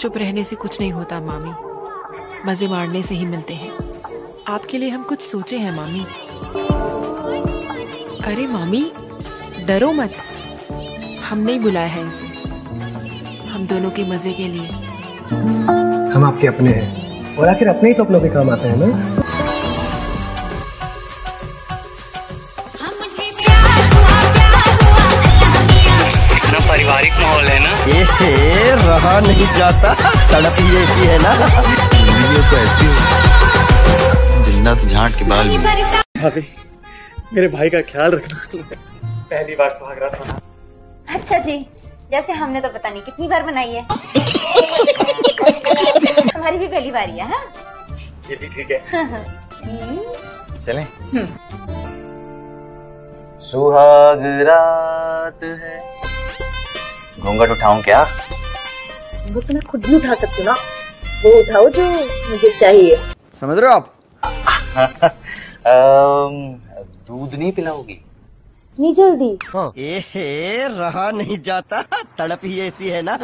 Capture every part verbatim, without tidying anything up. चुप रहने से कुछ नहीं होता मामी, मजे मारने से ही मिलते हैं। आपके लिए हम कुछ सोचे हैं मामी। अरे मामी डरो मत, हमने ही बुलाया है इसे, हम दोनों के मजे के लिए। हम आपके अपने हैं और आखिर अपने ही तो अपनों के काम आते हैं ना। माहौल है ना, ये रहा नहीं जाता, सड़क ही ऐसी है ना। ये तो ऐसी जन्नत झांट के बाल में। भाभी मेरे भाई का ख्याल रखना, पहली बार सुहागरात बना। अच्छा जी, जैसे हमने तो पता नहीं कितनी बार बनाई है। हमारी भी पहली बार है। हाँ? ये भी ठीक है। चलें। सुहागरात है, घूंघट उठाऊं क्या? घूंघट तो मैं खुद भी उठा सकती हूँ ना, वो उठाओ जो मुझे चाहिए, समझ रहे हो आप? दूध नहीं पिलाओगी? नहीं जल्दी। ए रहा नहीं जाता, तड़प ही ऐसी है ना।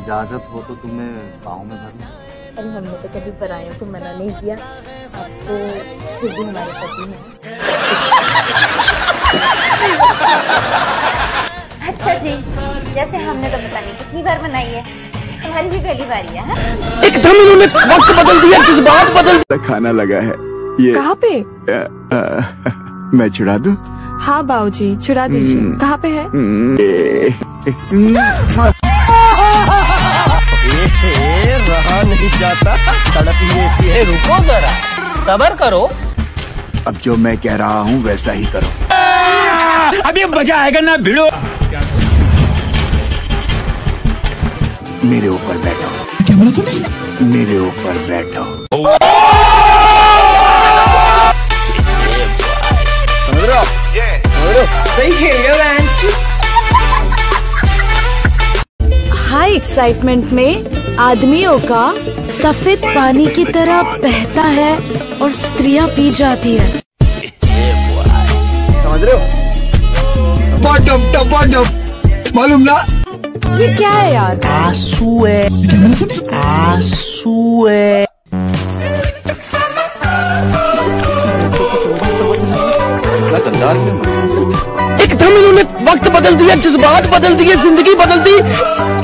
इजाजत हो तो तुम्हें गाँव में भरना। अरे हमने तो कभी परायों को मना नहीं किया, आपको खुद भी हमारे पति है। अच्छा जी, जैसे हमने तो पता नहीं कितनी बार बनाई है, हमारी भी पहली बार है। हाँ? एकदम इन्होंने वक्त बदल दिया, जज्बात बदल दिया। खाना लगा है ये। कहाँ पे? आ, आ, मैं चुरा दूं? हाँ बाबूजी चुरा दीजिए। कहाँ पे है? ए, ए, रहा नहीं जाता, तड़प ही ऐसी है। रुको जरा, सबर करो, अब जो मैं कह रहा हूँ वैसा ही करो। अभी मजा आएगा ना भिड़ो। मेरे ऊपर बैठो। क्या बोला तुमने? मेरे ऊपर बैठो। हाई एक्साइटमेंट में आदमियों का सफेद पानी की तरह बहता है और स्त्रियां पी जाती है, समझ रहे हो? बॉटम टू बॉटम, मालूम ना ये क्या है यार? आंसू है, आंसू है। एकदम इन्होंने वक्त बदल दिया, जज्बात बदल दिए, जिंदगी बदल दी।